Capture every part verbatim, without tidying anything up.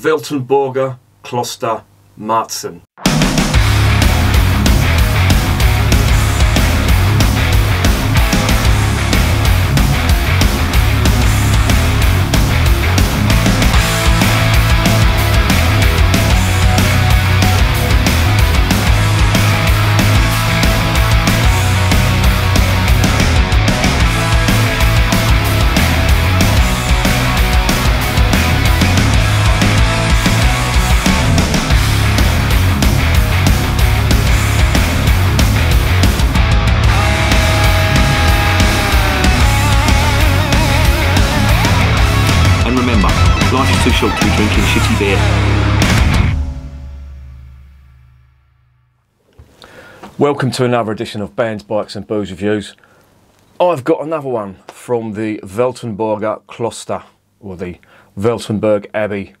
Weltenburger Kloster Märzen. Life is too short to be drinking shitty beer. Welcome to another edition of Bands, Bikes and Booze Reviews. I've got another one from the Weltenburger Kloster, or the Weltenburg Abbey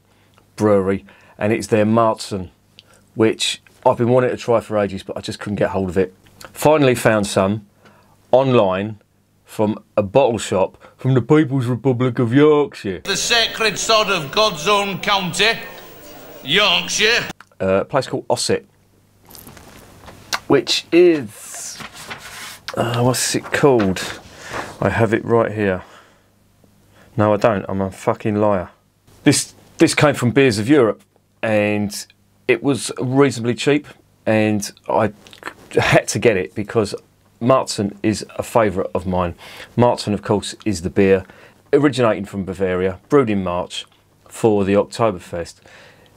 Brewery, and it's their Märzen, which I've been wanting to try for ages, but I just couldn't get hold of it. Finally found some online from a bottle shop from the People's Republic of Yorkshire. The sacred sod of God's own county, Yorkshire. Uh, a place called Ossett, which is, uh, what's it called? I have it right here. No, I don't, I'm a fucking liar. This, this came from Beers of Europe, and it was reasonably cheap, and I had to get it because Märzen is a favourite of mine. Märzen, of course, is the beer originating from Bavaria, brewed in March for the Oktoberfest.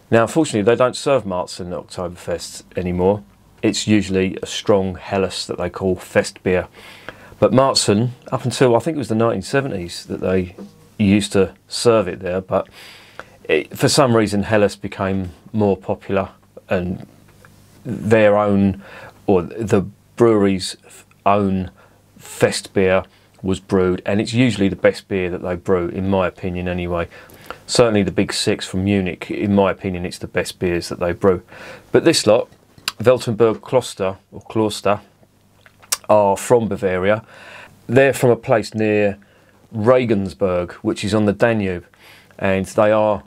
Now, unfortunately, they don't serve Märzen at Oktoberfest anymore. It's usually a strong Helles that they call fest beer. But Märzen, up until I think it was the nineteen seventies that they used to serve it there, but it, for some reason Helles became more popular, and their own, or the brewery's own fest beer was brewed, and it's usually the best beer that they brew, in my opinion anyway. Certainly the big six from Munich, in my opinion, it's the best beers that they brew. But this lot, Weltenburg Kloster, or Kloster, are from Bavaria. They're from a place near Regensburg, which is on the Danube, and they are,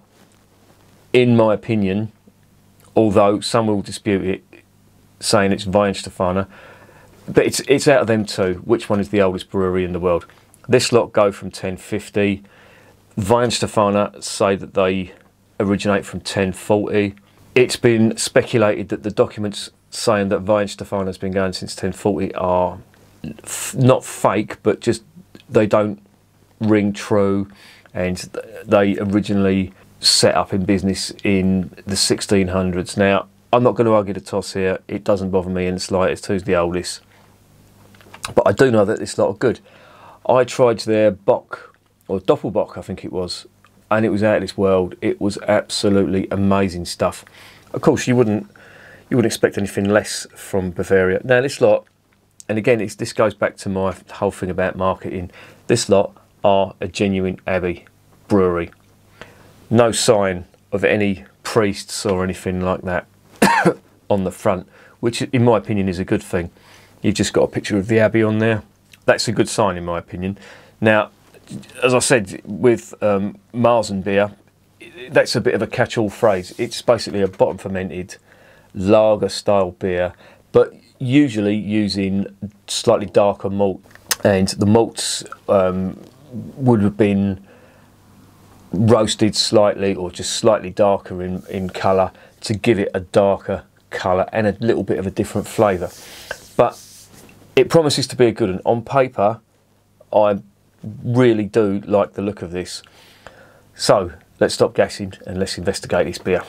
in my opinion, although some will dispute it, saying it's Weihenstephaner, but it's it's out of them two, which one is the oldest brewery in the world. This lot go from ten fifty. Weihenstephaner say that they originate from ten forty. It's been speculated that the documents saying that Weihenstephaner has been going since ten forty are f not fake, but just they don't ring true, and they originally set up in business in the sixteen hundreds. Now, I'm not going to argue the toss here, it doesn't bother me in the slightest who's the oldest. But I do know that this lot are good. I tried their Bock, or Doppelbock I think it was, and it was out of this world. It was absolutely amazing stuff. Of course you wouldn't you wouldn't expect anything less from Bavaria. Now this lot, and again it's, this goes back to my whole thing about marketing, this lot are a genuine abbey brewery. No sign of any priests or anything like that on the front, which in my opinion is a good thing. You've just got a picture of the abbey on there. That's a good sign in my opinion. Now, as I said, with um, Märzen beer, that's a bit of a catch-all phrase. It's basically a bottom fermented lager style beer, but usually using slightly darker malt, and the malts um, would have been roasted slightly or just slightly darker in, in colour to give it a darker colour and a little bit of a different flavour. But it promises to be a good one. On paper, I really do like the look of this. So let's stop gassing and let's investigate this beer.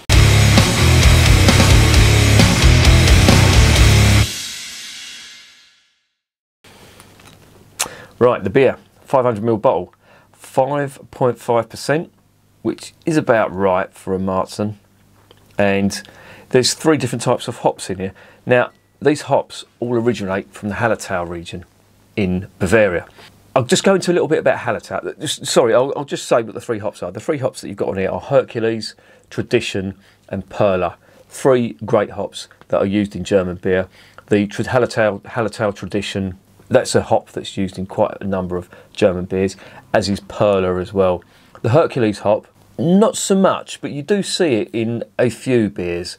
Right, the beer, five hundred mil bottle, five point five percent, which is about right for a Märzen. And there's three different types of hops in here. Now, these hops all originate from the Hallertau region in Bavaria. I'll just go into a little bit about Hallertau. Just, sorry, I'll, I'll just say what the three hops are. The three hops that you've got on here are Hercules, Tradition, and Perla. Three great hops that are used in German beer. The Hallertau, Hallertau Tradition, that's a hop that's used in quite a number of German beers, as is Perla as well. The Hercules hop Not so much, but you do see it in a few beers,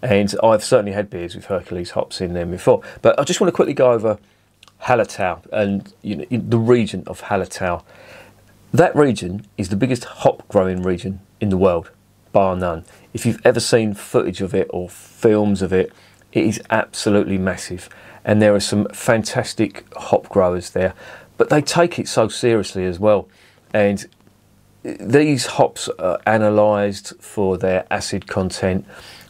and I've certainly had beers with Hercules hops in them before. But I just want to quickly go over Hallertau and, you know, the region of Hallertau. That region is the biggest hop growing region in the world, bar none. If you've ever seen footage of it or films of it, it is absolutely massive, and there are some fantastic hop growers there, but they take it so seriously as well. And these hops are analysed for their acid content.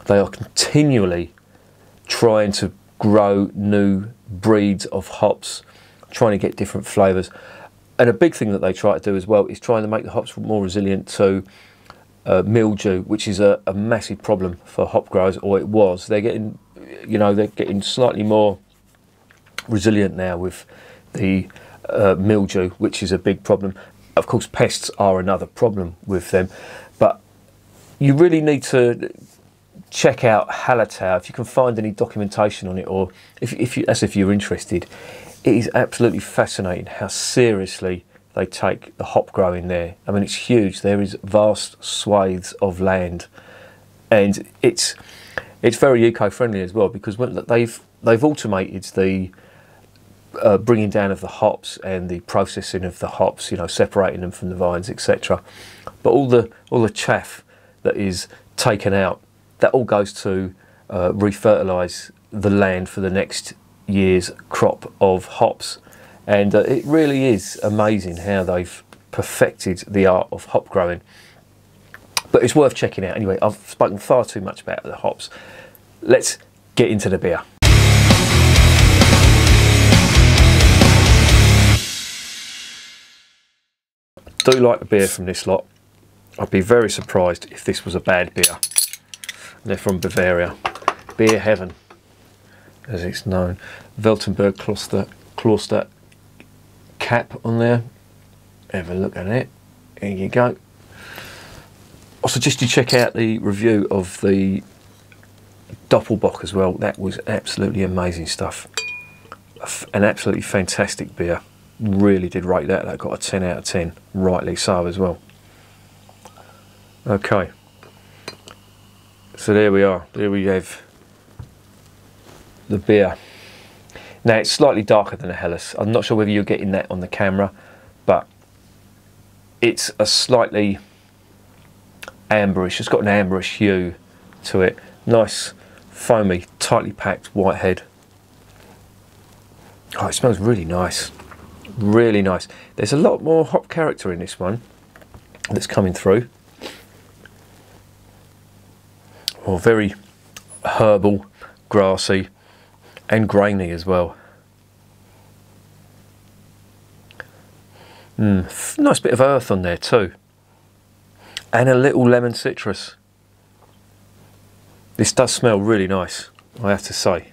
They are continually trying to grow new breeds of hops, trying to get different flavours. And a big thing that they try to do as well is trying to make the hops more resilient to uh, mildew, which is a, a massive problem for hop growers, or it was. They're getting, you know, they're getting slightly more resilient now with the uh, mildew, which is a big problem. Of course, pests are another problem with them, but you really need to check out Hallertau if you can find any documentation on it, or if, if you, as if you're interested. It is absolutely fascinating how seriously they take the hop growing there. I mean, it's huge. There is vast swathes of land, and it's it's very eco-friendly as well, because when they've they've automated the Uh, bringing down of the hops and the processing of the hops, you know, separating them from the vines, et cetera. But all the all the chaff that is taken out, that all goes to uh, refertilise the land for the next year's crop of hops. And uh, it really is amazing how they've perfected the art of hop growing. But it's worth checking out. Anyway, I've spoken far too much about the hops. Let's get into the beer. I do like the beer from this lot. I'd be very surprised if this was a bad beer. And they're from Bavaria. Beer heaven, as it's known. Weltenburg Kloster, Kloster cap on there. Have a look at it. There you go. I suggest you check out the review of the Doppelbock as well. That was absolutely amazing stuff. An absolutely fantastic beer. Really did rate that. That got a ten out of ten, rightly so as well. Okay, so there we are. There we have the beer. Now, it's slightly darker than a Helles. I'm not sure whether you're getting that on the camera, but it's a slightly amberish, it's got an amberish hue to it. Nice, foamy, tightly packed white head. Oh, it smells really nice. Really nice. There's a lot more hop character in this one that's coming through. Well, very herbal, grassy, and grainy as well. Mm, nice bit of earth on there too, and a little lemon citrus. This does smell really nice, I have to say.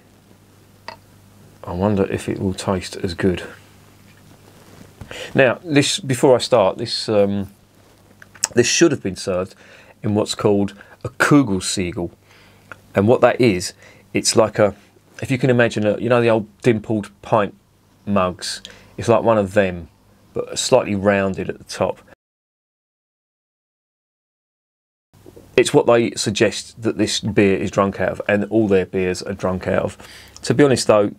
I wonder if it will taste as good. Now, this, before I start, this um, this should have been served in what's called a Kugelsiegel, and what that is, it's like a, if you can imagine, a, you know, the old dimpled pint mugs. It's like one of them, but slightly rounded at the top. It's what they suggest that this beer is drunk out of, and all their beers are drunk out of. To be honest, though,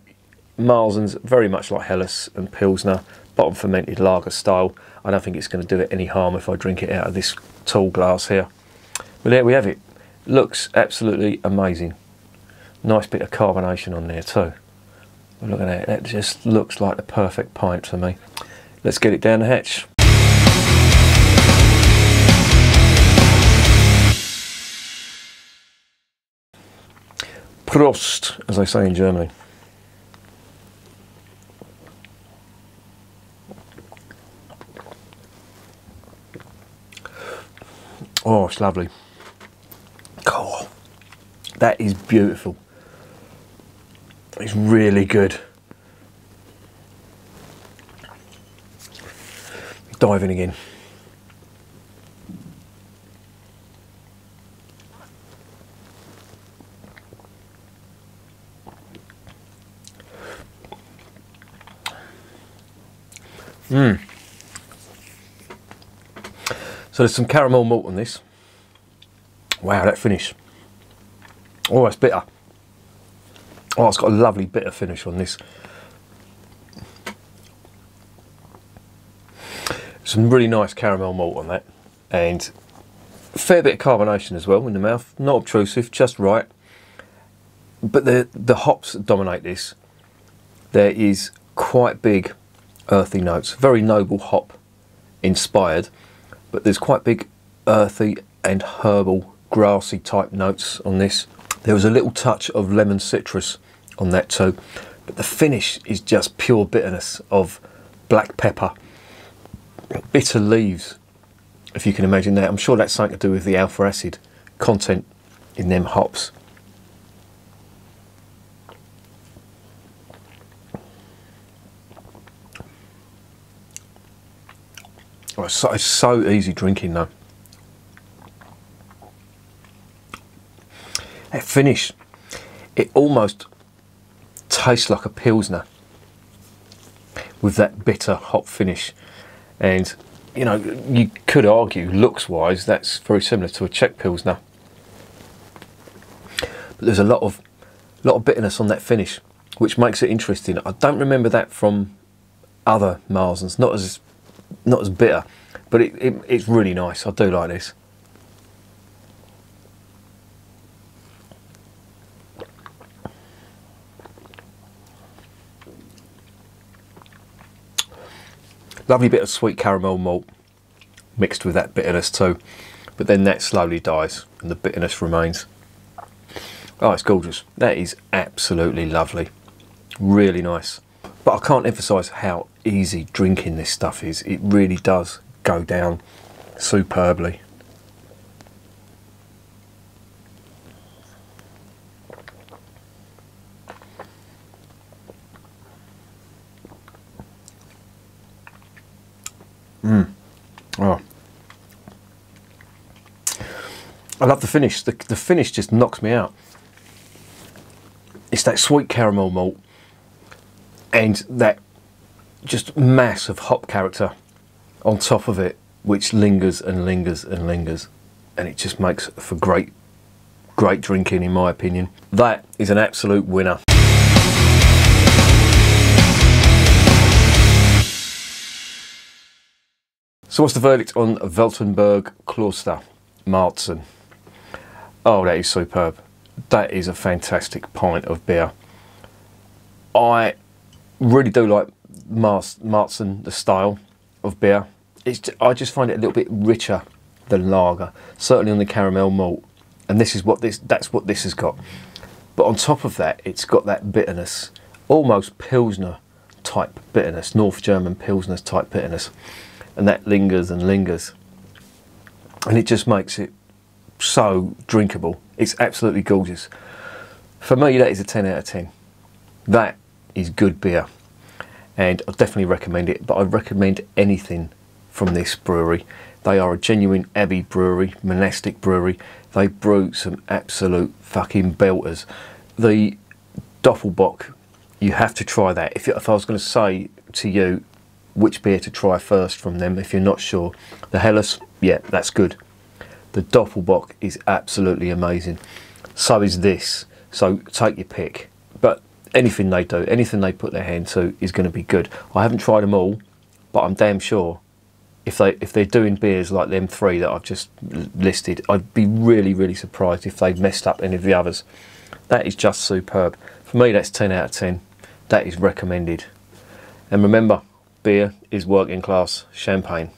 Märzen's very much like Helles and Pilsner. Bottom fermented lager style. I don't think it's going to do it any harm if I drink it out of this tall glass here. But there we have it. Looks absolutely amazing. Nice bit of carbonation on there too. Look at that. That just looks like the perfect pint for me. Let's get it down the hatch. Prost, as they say in Germany. Oh, it's lovely. Oh, that is beautiful. It's really good. Diving again. Mmm. So there's some caramel malt on this. Wow, that finish. Oh, it's bitter. Oh, it's got a lovely bitter finish on this. Some really nice caramel malt on that, and a fair bit of carbonation as well in the mouth. Not obtrusive, just right. But the, the hops that dominate this, there is quite big earthy notes. Very noble hop inspired, but there's quite big earthy and herbal, grassy type notes on this. There was a little touch of lemon citrus on that too, but the finish is just pure bitterness of black pepper, bitter leaves, if you can imagine that. I'm sure that's something to do with the alpha acid content in them hops. Oh, it's, so, it's so easy drinking though. That finish, it almost tastes like a Pilsner with that bitter hop finish. And you know, you could argue looks wise that's very similar to a Czech Pilsner, but there's a lot of lot of bitterness on that finish, which makes it interesting. I don't remember that from other Märzens, not as not as bitter, but it, it, it's really nice. I do like this. Lovely bit of sweet caramel malt mixed with that bitterness too, but then that slowly dies and the bitterness remains. Oh, it's gorgeous. That is absolutely lovely. Really nice. But I can't emphasize how easy drinking this stuff is. It really does go down superbly. Mm. Oh. I love the finish. The, the finish just knocks me out. It's that sweet caramel malt and that just mass of hop character on top of it, which lingers and lingers and lingers, and it just makes for great, great drinking in my opinion. That is an absolute winner. So what's the verdict on Weltenburg Kloster Märzen? Oh, that is superb. That is a fantastic pint of beer. I really do like Märzen, the style of beer. It's, I just find it a little bit richer than lager, certainly on the caramel malt. And this is what this, that's what this has got. But on top of that, it's got that bitterness, almost Pilsner type bitterness, North German Pilsner type bitterness. And that lingers and lingers, and it just makes it so drinkable. It's absolutely gorgeous. For me, that is a ten out of ten. That is good beer, and I definitely recommend it. But I recommend anything from this brewery. They are a genuine abbey brewery, monastic brewery. They brew some absolute fucking belters. The Doppelbock, you have to try that. If, if I was going to say to you which beer to try first from them, if you're not sure, the Helles, yeah, that's good. The Doppelbock is absolutely amazing. So is this, so take your pick. But anything they do, anything they put their hand to is going to be good. I haven't tried them all, but I'm damn sure if, they, if they're doing beers like them three that I've just listed, I'd be really, really surprised if they'd messed up any of the others. That is just superb. For me, that's ten out of ten. That is recommended. And remember, beer is working class champagne.